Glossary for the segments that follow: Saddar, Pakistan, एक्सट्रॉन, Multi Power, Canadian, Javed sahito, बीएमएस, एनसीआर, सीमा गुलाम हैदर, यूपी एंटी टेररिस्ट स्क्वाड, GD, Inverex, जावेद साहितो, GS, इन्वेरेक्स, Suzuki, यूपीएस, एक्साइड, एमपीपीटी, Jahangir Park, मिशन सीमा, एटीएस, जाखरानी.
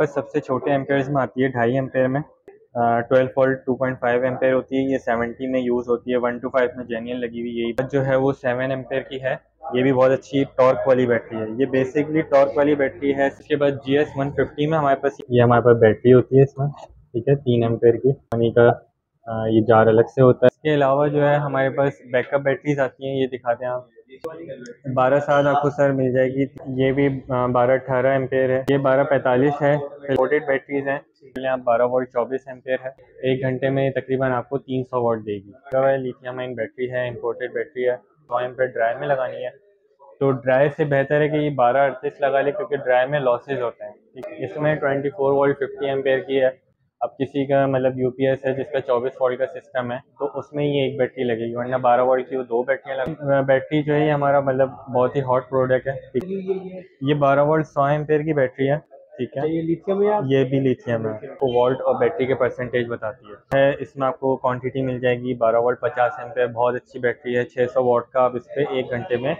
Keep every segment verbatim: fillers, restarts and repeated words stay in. पर सबसे छोटे एम्पेयर्स में आती है, ढाई एम्पेयर में twelve volt two point five ampere होती है, ये सेवेंटी में यूज़ होती है, वन टू फाइव में जेन्युइन लगी हुई, यही जो है वो सेवन एम्पेयर की है, ये भी बहुत अच्छी टॉर्क वाली बैटरी है, ये बेसिकली टॉर्क वाली बैटरी है। इसके बाद जी एस वन फिफ्टी में हमारे पास ये हमारे पास बैटरी होती है इसमें, ठीक है, तीन एम्पेयर की, पानी का ये जार अलग से होता है। इसके अलावा जो है हमारे पास बैकअप बैटरीज आती हैं, ये दिखाते हैं आप, बारह साल आपको सर मिल जाएगी, ये भी बारह अठारह एम्पेयर है, ये बारह पैंतालीस है, लोडेड बैटरीज हैं, आप बारह वोल्ट चौबीस एम्पेयर है, एक घंटे में तकरीबन आपको तीन सौ वोल्ट देगी। तो लिथियम आयन बैटरी है, इम्पोर्टेड बैटरी है, सौ एम्पेयर ड्राई में लगानी है तो ड्राई से बेहतर है कि ये बारह अड़तीस लगा ले, क्योंकि ड्राई में लॉसेज होते हैं। इसमें twenty four volt fifty ampere की है। अब किसी का मतलब यूपीएस है जिसका चौबीस वोल्ट का सिस्टम है तो उसमें ये एक बैटरी लगेगी, वरना बारह वोल्ट की वो दो बैटरियाँ लग बैटरी जो है ये हमारा मतलब बहुत ही हॉट प्रोडक्ट है। ये बारह वोल्ट सौ एम्पेयर की बैटरी है, ठीक है, ये लिथियम है, ये भी लिथियम है, आपको वोल्ट और बैटरी के परसेंटेज बताती है। इसमें आपको क्वान्टिटी मिल जाएगी बारह वोल्ट पचास एम्पेयर, बहुत अच्छी बैटरी है, छः सौ वोल्ट का आप इस पर एक घंटे में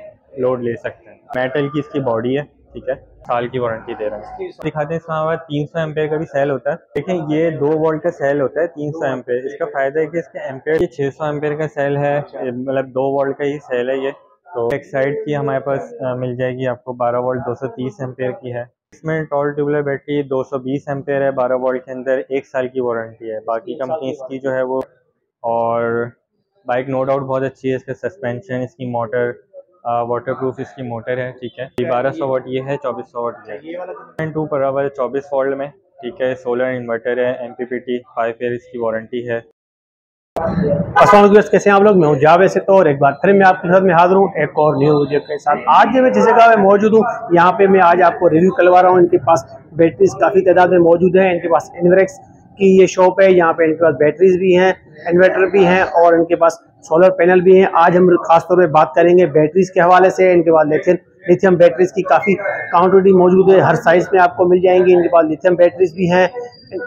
लोड ले सकते हैं। मेटल की इसकी बॉडी है, ठीक है, साल की वारंटी दे रहा है। दिखाते हैं इसमें हमारा तीन सौ एम्पेयर का भी सेल होता है, देखें ये दो वोल्ट का सेल होता है तीन सौ एम्पेयर, इसका फायदा है कि इसके एम्पेयर छः सौ एम्पेयर का सेल है, मतलब दो वोल्ट का ही सेल है ये। तो एक साइड की हमारे पास मिल जाएगी आपको बारह वोल्ट दो सौ तीस एम्पेयर की है। इसमें टॉल ट्यूबुलर बैटरी दो सौ बीस एम्पेयर है, बारह वोल्ट के अंदर, एक साल की वारंटी है, बाकी कंपनी इसकी जो है वो। और बाइक नो डाउट बहुत अच्छी है, इसका सस्पेंशन, इसकी मोटर वाटर प्रूफ, इसकी मोटर है, ठीक है, बारह सौ वाट ये है, चौबीस सौ वाट ये है, टू बराबर चौबीस वोल्ट में, ठीक है, सोलर इन्वर्टर है, एमपीपीटी फाइव ईयर इसकी वारंटी है। अस्सलाम वालेकुम, कैसे हैं आप लोग, मैं हूं जावेद साहितो और एक बार फिर मैं आपके साथ में हाजिर हूं एक और न्यू वीडियो के साथ। आज मैं जिस जगह मैं मौजूद हूं यहाँ पे मैं आज आपको रिव्यू करवा रहा हूँ। इनके पास बैटरीज काफ़ी तादाद में मौजूद है, इनके पास इन्वेरेक्स की ये शॉप है, यहाँ पे इनके पास बैटरीज भी हैं, इन्वर्टर भी हैं और इनके पास सोलर पैनल भी हैं। आज हम खासतौर पर बात करेंगे बैटरीज के हवाले से। इनके पास लिथियम लिथियम बैटरीज की काफ़ी क्वान्टिटी मौजूद है, हर साइज़ में आपको मिल जाएंगी। इनके पास लिथियम बैटरीज भी हैं,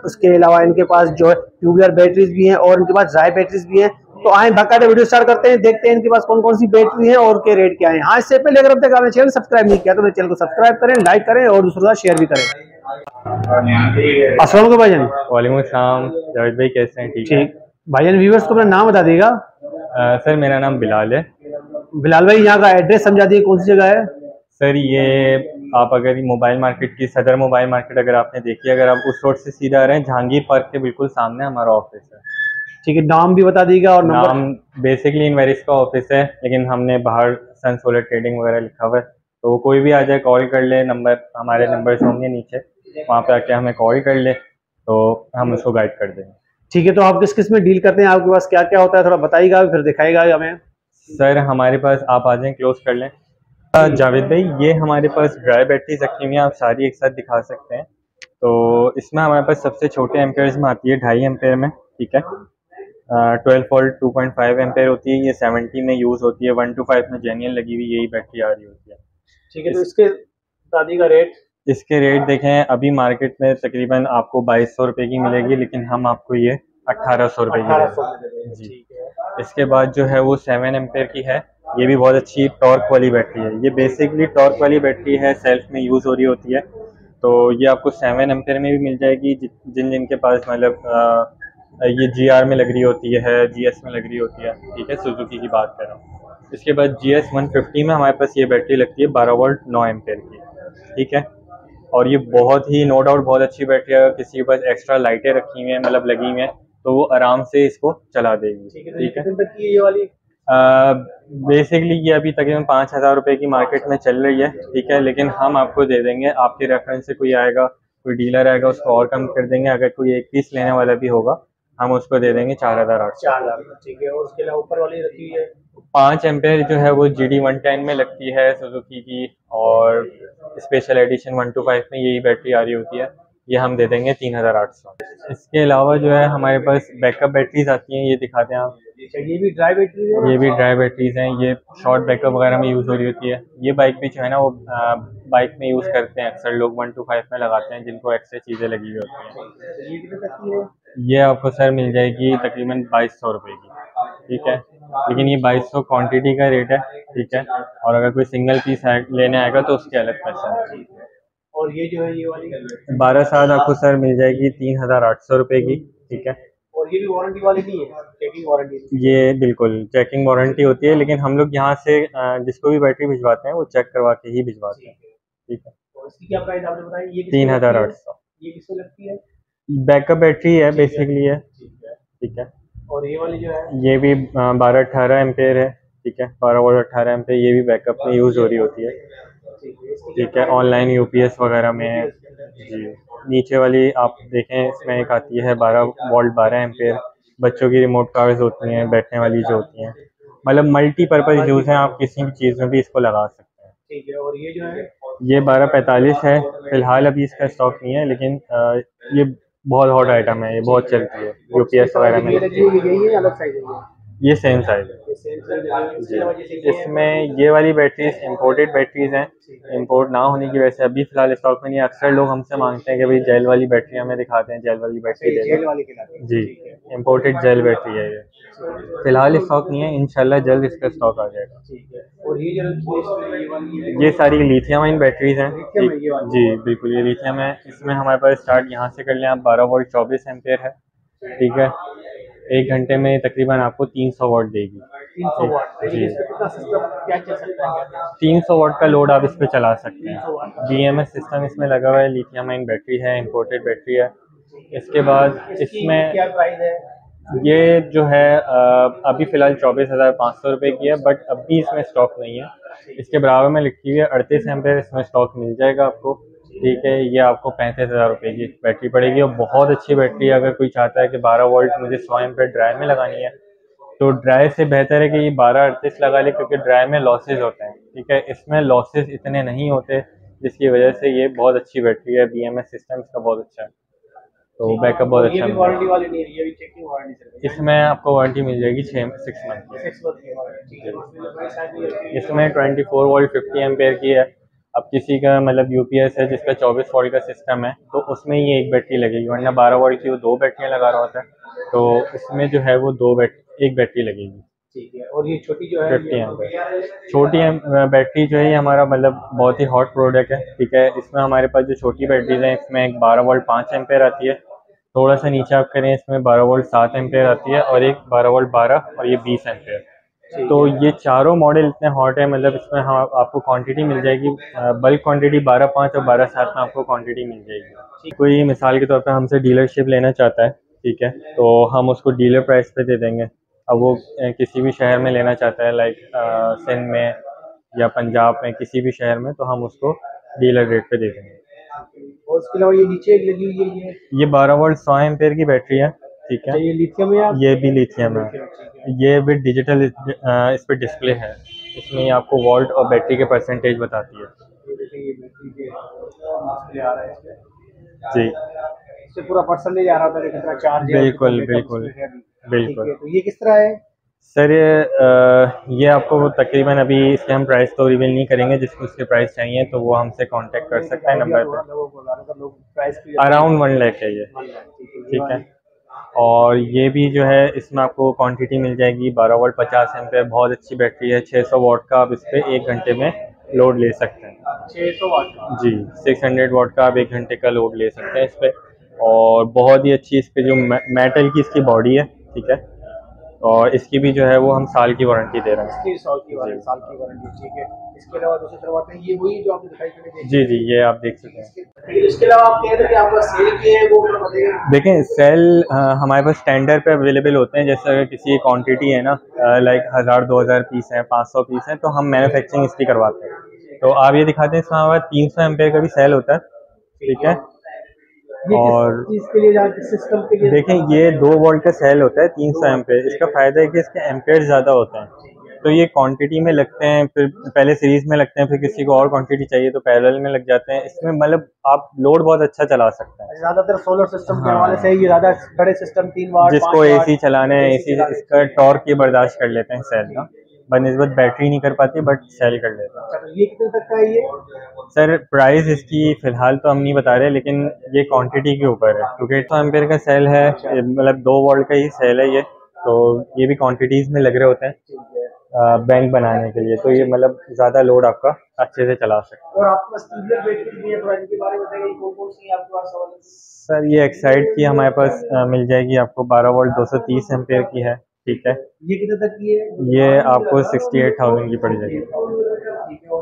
उसके अलावा इनके पास जो है ट्यूबुलर बैटरीज भी हैं और इनके पास ड्राई बैटरीज भी हैं। तो आए बाकायदा वीडियो स्टार्ट करते हैं, देखते हैं इनके पास कौन कौन सी बैटरी है और उनके रेट क्या है। हाँ, इससे पहले अगर अब तक आपने चैनल सब्सक्राइब नहीं किया तो मेरे चैनल को सब्सक्राइब करें, लाइक करें और दूसरों का शेयर भी करें। अस्सलाम वालेकुम भाईजान। वालेकुम अस्सलाम जावेद भाई, कैसे हैं? ठीक भाईजान, व्यूअर्स को अपना नाम बता देगा। आ, सर मेरा नाम बिलाल है। बिलाल भाई, यहाँ का एड्रेस समझा दिए, कौन सी जगह है? सर ये आप अगर मोबाइल मार्केट की सदर मोबाइल मार्केट अगर आपने देखी, अगर आप उस रोड से सीधा आ रहे हैं, जहांगीर पार्क के बिल्कुल सामने हमारा ऑफिस है, ठीक है। नाम भी बता दीजिएगा और नंबर। नाम बेसिकली इनवेरिस का ऑफिस है, लेकिन हमने बाहर सन सोलर ट्रेडिंग वगैरह लिखा हुआ है, तो कोई भी आ जाए कॉल कर ले, नंबर हमारे नंबर से होंगे नीचे, वहाँ पे आके हमें कॉल कर ले तो हम उसको गाइड कर देंगे, ठीक है। तो आप किस किस में डील करते हैं, आपके पास क्या क्या होता है, थोड़ा बताइएगा फिर दिखाएगा हमें। सर हमारे पास आप आ जाएं, क्लोज कर लें। जावेद भाई, ये हमारे पास ड्राई बैटरीज रखी हुई हैं, आप सारी एक साथ दिखा सकते हैं। तो इसमें हमारे पास सबसे छोटे एम्पेयर्स में आती है, ढाई एम्पेयर में, ठीक है, twelve volt two point five ampere होती है, ये सेवेंटी में यूज़ होती है, वन टू फाइव में जेन्युइन लगी हुई, यही बैटरी आ रही होती है, ठीक है। तो इसके दादी का रेट, इसके रेट देखें अभी मार्केट में तकरीबन आपको बाईस सौ रुपये की मिलेगी, लेकिन हम आपको ये अट्ठारह सौ रुपये की जी। इसके बाद जो है वो सेवन एम्पेयर की है, ये भी बहुत अच्छी टॉर्क वाली बैटरी है, ये बेसिकली टॉर्क वाली बैटरी है, सेल्फ में यूज़ हो रही होती है, तो ये आपको सेवन एम्पेयर में भी मिल जाएगी। जिन जिन के पास मतलब ये जी आर में लग रही होती है, जी एस में लग रही होती है, ठीक है, सुजुकी की बात कर रहा हूँ। इसके बाद जी एस वन फिफ्टी में हमारे पास ये बैटरी लगती है, बारह वोल्ट नौ एम्पेयर की, ठीक है, और ये बहुत ही नो डाउट बहुत अच्छी बैटरी है। किसी के पास एक्स्ट्रा लाइटें रखी हुई हैं, मतलब लगी हुई हैं, तो वो आराम से इसको चला देगी, ठीक है। ये वाली बेसिकली ये अभी तकरीबन पाँच हज़ार रुपये की मार्केट में चल रही है, ठीक है, लेकिन हम आपको दे देंगे, आपके रेफरेंस से कोई आएगा, कोई डीलर आएगा, उसको और कम कर देंगे, अगर कोई एक पीस लेने वाला भी होगा हम उसको दे देंगे चार हज़ार आठ सौ चार लाख ठीक है। और उसके अलावा ऊपर वाली रखी है पाँच एम्पेयर जो है वो जी डी वन टेन में लगती है सुजुकी की, और special edition one two five में यही बैटरी आ रही होती है, ये हम दे देंगे तीन हज़ार आठ सौ। इसके अलावा जो है हमारे पास बैकअप बैटरीज आती हैं, ये दिखाते हैं आप, ये भी ड्राई बैटरी है, ये भी ड्राई बैटरीज हैं, ये शॉर्ट बैकअप वगैरह में यूज़ हो रही होती है। ये बाइक भी जो है ना वो बाइक में यूज़ करते हैं, अक्सर लोग वन टू फाइव में लगाते हैं जिनको एक्स्ट्रा चीज़ें लगी हुई होती हैं। ये आपको सर मिल जाएगी तकरीबन बाईस सौ रुपये की, ठीक है, लेकिन ये बाईस सौ क्वान्टिटी का रेट है, ठीक है, और अगर कोई सिंगल पीस लेने आएगा तो उसके अलग पैसा है। और ये जो है ये वाली बारह साल आपको सर मिल जाएगी तीन हजार आठ सौ रुपए की, ठीक है। और ये भी वारंटी वाली नहीं है, चेकिंग वारंटी? ये बिल्कुल चेकिंग वारंटी होती है, लेकिन हम लोग यहाँ से जिसको भी बैटरी भिजवाते हैं वो चेक करवा के ही भिजवाते हैं, ठीक है। और इसकी क्या प्राइस आपने बताई? ये तीन हजार आठ सौ। ये किसको लगती है? बैकअप बैटरी है बेसिकली है, ठीक है। और ये वाली जो है ये भी बारह अठारह एम्पेयर है, ठीक है। बारह वोल्ट अठारह एम्पेयर, ये भी बैकअप में यूज हो रही होती है, ठीक है। ऑनलाइन यूपीएस वगैरह में जी। नीचे वाली आप देखें इसमें एक आती है बारह वोल्ट बारह एम्पेयर, बच्चों की रिमोट कार्स होती हैं, बैठने वाली जो होती हैं, मतलब मल्टीपर्पज यूज है, आप किसी भी चीज़ में भी इसको लगा सकते हैं, ठीक है। और ये जो है ये बारह पैंतालीस है, फिलहाल अभी इसका स्टॉक नहीं है, लेकिन ये बहुत हॉट आइटम है, ये बहुत चलती है यूपीएस वगैरह में। ये सेम साइज है। इसमें ये वाली बैटरीज इंपोर्टेड बैटरीज हैं, इंपोर्ट ना होने की वजह से अभी फिलहाल स्टॉक में नहीं। अक्सर लोग हमसे मांगते हैं कि भाई जेल वाली बैटरी हमें दिखाते हैं, जेल वाली बैटरी जी, इंपोर्टेड जेल बैटरी है ये, फिलहाल स्टॉक नहीं है, इंशाल्लाह जल्द इसका स्टॉक आ जाएगा। और ये ये सारी लिथियम आयन बैटरीज हैं जी, बिल्कुल ये लिथियम है। इसमें हमारे पास स्टार्ट यहाँ से कर लें आप, बारह वोल्ट चौबीस एम्पेयर है, ठीक है। एक घंटे में तकरीबन आपको तीन सौ वाट देगी। तीन सौ वाट का लोड आप इस पर चला सकते हैं। बीएमएस सिस्टम इसमें लगा हुआ है, लिथियम आयन बैटरी है, इंपोर्टेड बैटरी है। इसके बाद इसमें क्या प्राइस है? ये जो है अभी फिलहाल चौबीस हज़ार पाँच सौ रुपये की है, बट अभी इसमें स्टॉक नहीं है। इसके बराबर में लिखी हुई है अड़तीस एम्पेयर, इसमें स्टॉक मिल जाएगा आपको, ठीक है। ये आपको पैंतीस हज़ार रुपये की बैटरी पड़ेगी और बहुत अच्छी बैटरी है। अगर कोई चाहता है कि बारह वोल्ट मुझे सौ एम्पेयर ड्राई में लगानी है, तो ड्राई से बेहतर है कि ये बारह अड़तीस लगा ले, क्योंकि ड्राई में लॉसेज होते हैं, ठीक है। इसमें लॉसेज इतने नहीं होते, जिसकी वजह से ये बहुत अच्छी बैटरी है। बीएमएस सिस्टम इसका बहुत अच्छा है, तो बैकअप बहुत अच्छा है। इसमें आपको वारंटी मिल जाएगी छः सिक्स मंथ। इसमें twenty four volt fifty ampere की है। अब किसी का मतलब यूपीएस है जिसका चौबीस वोल्ट का सिस्टम है, तो उसमें ये एक बैटरी लगेगी, वरना बारह वोल्ट की वो दो बैटरियाँ लगा रहा होता है, तो इसमें जो है वो दो बैटरी एक बैटरी लगेगी, ठीक है। और ये छोटी जो है फिफ्टी एम्पेयर छोटी बैटरी जो है ये हमारा मतलब बहुत ही हॉट प्रोडक्ट है, ठीक है। इसमें हमारे पास जो छोटी बैटरीज हैं, इसमें एक बारह वोल्ट पाँच एम्पेयर आती है, थोड़ा सा नीचे आप करें इसमें बारह वोल्ट सात एम्पेयर आती है, और एक बारह वोल्ट बारह और ये बीस एम्पेयर। तो ये चारों मॉडल इतने हॉट है, मतलब इसमें हम हाँ आपको क्वांटिटी मिल जाएगी, बल्क क्वांटिटी बारह पाँच और बारह सात में आपको क्वांटिटी मिल जाएगी। कोई मिसाल के तौर पे हमसे डीलरशिप लेना चाहता है, ठीक है, तो हम उसको डीलर प्राइस पे दे देंगे। अब वो किसी भी शहर में लेना चाहता है, लाइक सिंध में या पंजाब में, किसी भी शहर में, तो हम उसको डीलर रेट पर दे देंगे। और उसके अलावा ये नीचे लगी हुई है ये ये बारह वोल्ट सौ एम्पेयर की बैटरी है, ठीक है। ये लिथियम है, ये भी लिथियम है, ये भी डिजिटल इस पर डिस्प्ले है, इसमें आपको वोल्ट और बैटरी के परसेंटेज बताती है जी। इससे पूरा परसेंटेज आ रहा था कितना चार्ज है, बिल्कुल बिल्कुल बिल्कुल। तो ये किस तरह है सर? ये ये आपको तकरीबन अभी इसके हम प्राइस तो रिवील नहीं करेंगे, जिसको उसके प्राइस चाहिए तो वो हमसे कांटेक्ट कर सकता है नंबर पर। अराउंड वन लैख है ये, ठीक है। और ये भी जो है इसमें आपको क्वांटिटी मिल जाएगी बारह वोल्ट पचास एम्पेयर, बहुत अच्छी बैटरी है, छह सौ वाट का आप इस पर एक घंटे में लोड ले सकते हैं। छह सौ वाट जी, छह सौ वाट का आप एक घंटे का लोड ले सकते हैं इस पर। और बहुत ही अच्छी इस पर जो मेटल की इसकी बॉडी है, ठीक है। और इसकी भी जो है वो हम साल की वारंटी दे रहे हैं, साल की वारंटी, ठीक है। इसके अलावा दूसरी तरफ है ये वही जो आपने दिखाई जी जी, ये आप देख सकते हैं। इसके अलावा आप कह रहे थे कि आपका सेल की है, वो देखें सेल हमारे पास स्टैंडर्ड पे अवेलेबल होते हैं। जैसे अगर किसी क्वांटिटी है ना, लाइक हज़ार दो हज़ार पीस है, पाँच सौ पीस है, तो हम मैनुफेक्चरिंग इसकी करवाते हैं। तो आप ये दिखाते हैं इसमें हमारे तीन सौ एम्पेयर का भी सेल होता है, ठीक है। और इसके लिए सिस्टम के लिए देखें ये दो वोल्ट का सेल होता है तीन सौ एम्पेयर। इसका फ़ायदा है कि इसके एम्पेयर ज़्यादा होते हैं, तो ये क्वांटिटी में लगते हैं, फिर पहले सीरीज़ में लगते हैं, फिर किसी को और क्वांटिटी चाहिए तो पैरेलल में लग जाते हैं। इसमें मतलब आप लोड बहुत अच्छा चला सकते हैं। ज़्यादातर सोलर सिस्टम के हवाले से ये ज़्यादा बड़े सिस्टम तीन वाट जिसको ए सी चलाना है, ए सी इसका टॉर्क ये बर्दाश्त कर लेते हैं सेल का, बनिस्बत बैटरी नहीं कर पाती बट सेल कर लेता है। ये कितने तक का है ये सर? प्राइस इसकी फ़िलहाल तो हम नहीं बता रहे, लेकिन ये क्वांटिटी के ऊपर है, क्योंकि सौ एम्पेयर का सेल है, मतलब दो वोल्ट का ही सेल है ये, तो ये भी क्वांटिटीज़ में लग रहे होते हैं। बैंक बनाने के लिए, तो ये मतलब ज़्यादा लोड आपका अच्छे से चला सकते हैं। और आपके पास ट्यूबुलर बैटरी भी है, तो इनके बारे में बताइए कौन-कौन सी आपके पास अवेलेबल है। सर ये एक्साइड की हमारे पास मिल जाएगी आपको बारह वोल्ट दो सौ तीस एम्पीयर की है, ठीक है। ये कितने तक की है? ये आपको अड़सठ हज़ार की पड़ जाएगी,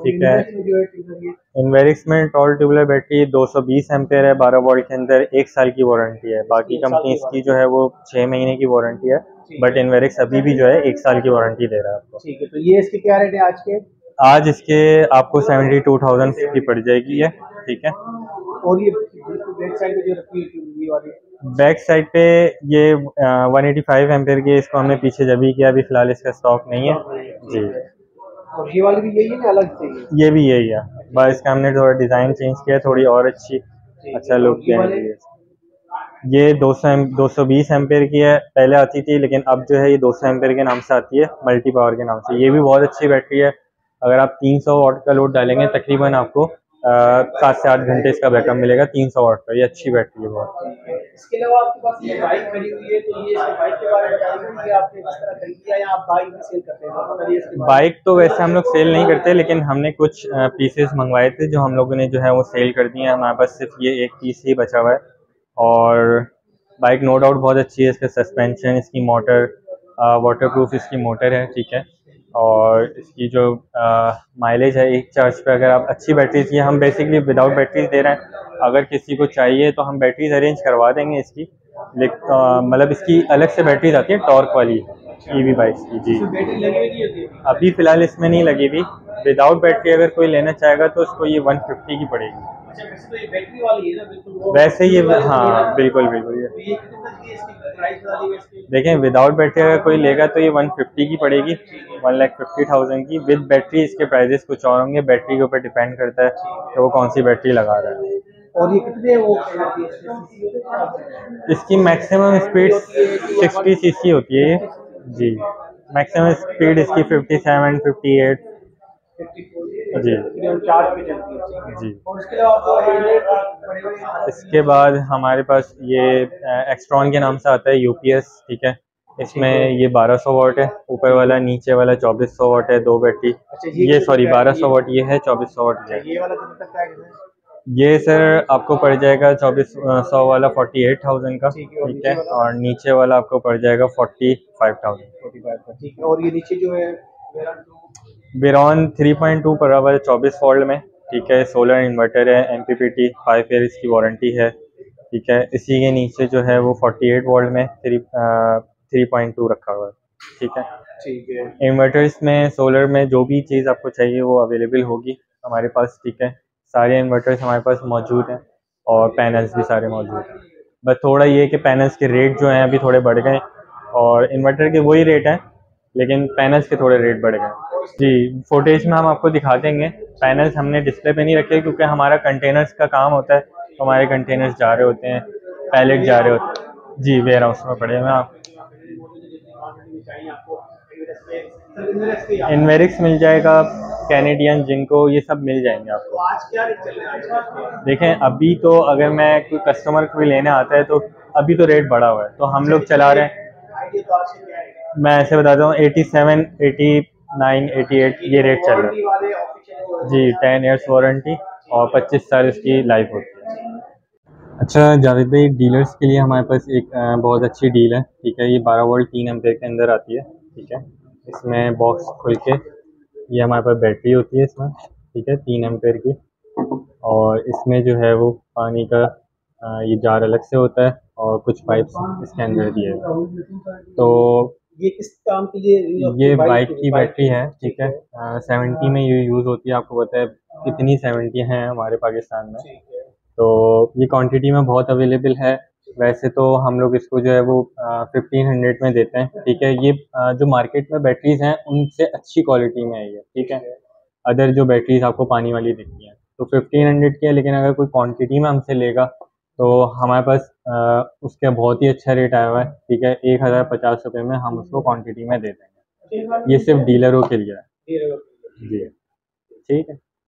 ठीक है। इनवेरिक्स में टॉल ट्यूबुलर बैटरी दो सौ बीस एम्पीयर है, बारह वोल्ट के अंदर एक साल की वारंटी है। बाकी कंपनीज की जो है वो छः महीने की वारंटी है, बट इनवेरिक्स अभी भी जो है एक साल की वारंटी दे रहा है आपको, ठीक है। तो ये इसके क्या रेट है आज के? आज इसके आपको सेवेंटी टू थाउजेंड की पड़ जाएगी ये, ठीक है। और ये बैक साइड पे जो रखी है ये वाली, बैक साइड पे ये एक सौ पचासी एम्पीयर की, इसको हमने पीछे जब भी किया, अभी फिलहाल इसका स्टॉक नहीं है जी। और ये वाली भी यही है ना अलग से? ये भी यही है, बस इसका हमने थोड़ा डिज़ाइन चेंज किया, थोड़ी और अच्छी अच्छा लुक देने के लिए। ये दो सौ बीस एम्पीयर की है, पहले आती थी लेकिन अब जो है ये दो सौ एम्पीयर के नाम से आती है, मल्टी पावर के नाम से। ये भी बहुत अच्छी बैटरी है, अगर आप तीन सौ वॉट का लोड डालेंगे तकरीबन आपको सात से आठ घंटे इसका बैकअप मिलेगा तीन सौ वॉट का। ये अच्छी बैटरी है बहुत। इसके अलावा आपके पास ये बाइक खड़ी हुई है, तो ये इसके बाइक के बारे में बताइए कि आपने किस तरह खरीदी है या आप बाइक भी सेल करते हैं? बाइक तो वैसे हम लोग सेल नहीं करते, लेकिन हमने कुछ पीसेस मंगवाए थे जो हम लोगों ने जो है वो सेल कर दिए हैं। हमारे पास सिर्फ ये एक पीस ही बचा हुआ है। और बाइक नो डाउट बहुत अच्छी है, इसका सस्पेंशन, इसकी मोटर वाटरप्रूफ इसकी मोटर है, ठीक है। और इसकी जो माइलेज है एक चार्ज पे, अगर आप अच्छी बैटरीज, ये हम बेसिकली विदाउट बैटरीज दे रहे हैं, अगर किसी को चाहिए तो हम बैटरीज अरेंज करवा देंगे इसकी। मतलब इसकी अलग से बैटरीज आती है टॉर्क वाली ईवी बाइक की जी। बैटरी लगी हुई अभी फ़िलहाल इसमें नहीं लगी हुई। विदाउट बैटरी अगर कोई लेना चाहेगा तो उसको ये वन फिफ्टी की पड़ेगी। तो ये बैटरी वाली है ना? बिल्कुल वैसे ये, हाँ बिल्कुल बिल्कुल। देखें विदाउट बैटरी अगर कोई लेगा तो ये वन फिफ्टी की पड़ेगी, वन लाख फिफ्टी थाउजेंड की। विद बैटरी इसके प्राइजेस कुछ और होंगे, बैटरी के ऊपर डिपेंड करता है कि तो वो कौन सी बैटरी लगा रहा है। और ये कितने वो इसकी maximum speed sixty C C होती है जी। मैक्सिमम स्पीड इसकी फिफ्टी सेवन फिफ्टी एट जी जी। इसके बाद हमारे पास ये एक्सट्रॉन के नाम से आता है यूपीएस, ठीक है। इसमें ये बारह सौ वॉट है ऊपर वाला, नीचे वाला चौबीस सौ वॉट है, दो बैटरी। ये सॉरी बारह सौ वॉट ये है, चौबीस सौ वॉट ये वाला। ये सर आपको पड़ जाएगा चौबीस सौ वाला अड़तालीस हज़ार का, ठीक है। और नीचे वाला आपको पड़ जाएगा पैंतालीस हज़ार, ठीक है। और ये नीचे जो है बिरॉन तीन पॉइंट टू पर आवर चौबीस वोल्ट में, ठीक है। सोलर इन्वर्टर है, एमपीपीटी फाइव ईयर्स की वारंटी है, ठीक है। इसी के नीचे जो है वो अड़तालीस वोल्ट में थ्री थ्री पॉइंट टू रखा हुआ है, ठीक है ठीक है। इन्वर्टर्स में सोलर में जो भी चीज़ आपको चाहिए वो अवेलेबल होगी हमारे पास, ठीक है। सारे इन्वर्टर्स हमारे पास मौजूद हैं और पैनल्स भी सारे मौजूद हैं। बस थोड़ा ये कि पैनल्स के रेट जो हैं अभी थोड़े बढ़ गए, और इन्वर्टर के वही रेट हैं लेकिन पैनल्स के थोड़े रेट बढ़ गए जी। फुटेज में हम आपको दिखा देंगे। पैनल्स हमने डिस्प्ले पे नहीं रखे क्योंकि हमारा कंटेनर्स का काम होता है, तो हमारे कंटेनर्स जा रहे होते हैं, पैलेट जा रहे होते हैं जी, वेयर हाउस में पड़े हुए। आप इनवेरिक्स मिल जाएगा, कैनेडियन जिनको, ये सब मिल जाएंगे आपको। देखें अभी तो अगर मैं कोई कस्टमर कोई लेने आता है तो अभी तो रेट बढ़ा हुआ है, तो हम लोग चला रहे हैं, मैं ऐसे बताता हूँ सत्तासी, नवासी, अठासी ये रेट चल रहा है जी। टेन इयर्स वारंटी और पच्चीस साल इसकी लाइफ होती है। अच्छा जावेद भाई, डीलर्स के लिए हमारे पास एक बहुत अच्छी डील है, ठीक है। ये बारह वोल्ट तीन एम्पीयर के अंदर आती है, ठीक है। इसमें बॉक्स खुल के ये हमारे पास बैटरी होती है इसमें, ठीक है, तीन एम्पेयर की। और इसमें जो है वो पानी का ये जार अलग से होता है और कुछ पाइप्स इसके अंदर दिए। तो ये किस काम के लिए? ये बाइक की बैटरी है, ठीक है। सेवेंटी में ये यूज़ होती है, आपको पता है कितनी सेवेंटी हैं हमारे पाकिस्तान में, तो ये क्वांटिटी में बहुत अवेलेबल है। वैसे तो हम लोग इसको जो है वो फिफ्टीन हंड्रेड में देते हैं, ठीक है। ये जो मार्केट में बैटरीज हैं उनसे अच्छी क्वालिटी में है ये, ठीक है। अदर जो बैटरीज आपको पानी वाली दिखती हैं तो फिफ्टीन हंड्रेड की है, लेकिन अगर कोई क्वान्टिटी में हमसे लेगा तो हमारे पास आ, उसका बहुत ही अच्छा रेट आया हुआ है, ठीक है। एक हज़ार पचास रुपये में हम उसको क्वांटिटी में दे देंगे। ये सिर्फ डीलरों के लिए है जी, ठीक है।